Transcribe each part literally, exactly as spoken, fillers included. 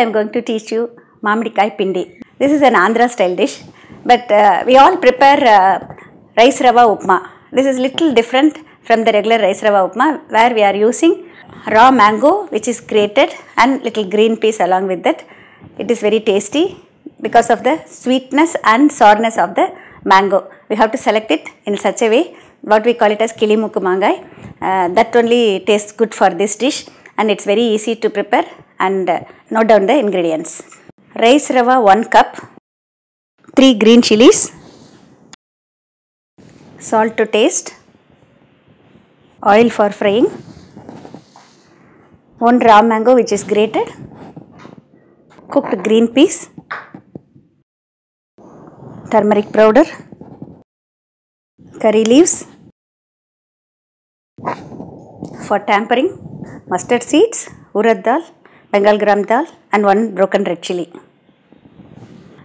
I am going to teach you Mamidikaya Pindi. This is an Andhra style dish, but uh, we all prepare uh, rice rava upma. This is little different from the regular rice rava upma, where we are using raw mango which is grated and little green peas along with that. It is very tasty because of the sweetness and sourness of the mango. We have to select it in such a way, what we call it as Kili Mukku Mangai. Uh, that only tastes good for this dish, and it's very easy to prepare. And uh, note down the ingredients. Rice rava one cup, three green chilies, salt to taste, oil for frying, one raw mango which is grated, cooked green peas, turmeric powder, curry leaves, for tampering mustard seeds, urad dal, Bengal gram dal, and one broken red chili.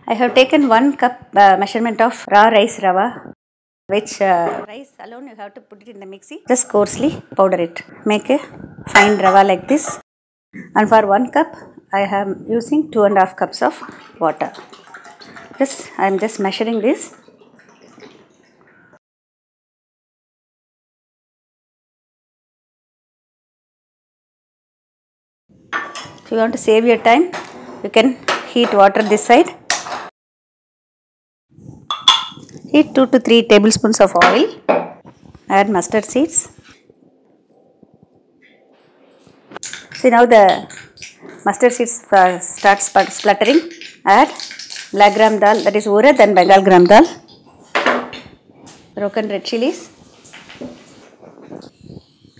I have taken one cup uh, measurement of raw rice rava, which uh, rice alone you have to put it in the mixie, just coarsely powder it, make a fine rava like this. And for one cup I am using two and a half cups of water. Just I am just measuring this. If you want to save your time, you can heat water this side. Heat two to three tablespoons of oil. Add mustard seeds. See, now the mustard seeds start spluttering. Add black gram dal, that is urad and Bengal gram dal, broken red chilies,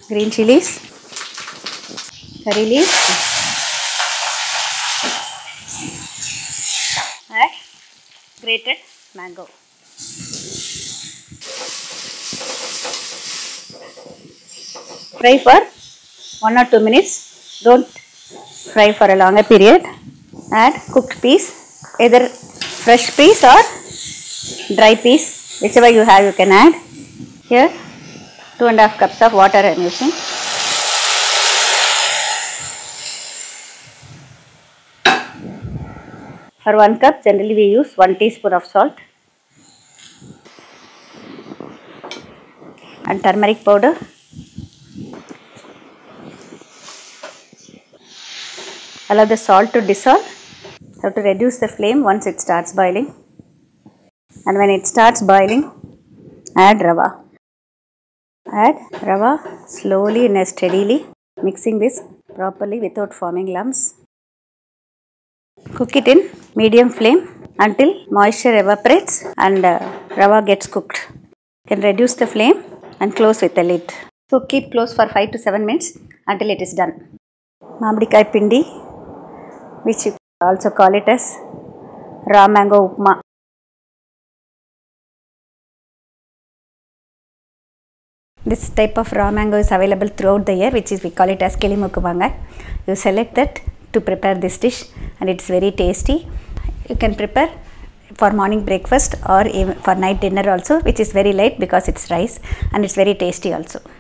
green chilies, curry leaves. Add grated mango. Fry for one or two minutes. Don't fry for a longer period. Add cooked peas, either fresh peas or dry peas, whichever you have you can add. Here two and a half cups of water I am using. For one cup, generally we use one teaspoon of salt and turmeric powder. Allow the salt to dissolve. You have to reduce the flame once it starts boiling. And when it starts boiling, add rava. Add rava slowly and steadily, mixing this properly without forming lumps. Cook it in medium flame until moisture evaporates and uh, rava gets cooked. You can reduce the flame and close with a lid. So keep close for five to seven minutes until it is done. Mamidikaya Pindi, which you also call it as raw mango upma. This type of raw mango is available throughout the year, which is we call it as Kelimukkuvanga. You select that to prepare this dish, and it's very tasty. You can prepare for morning breakfast or even for night dinner also, which is very light because it's rice, and it's very tasty also.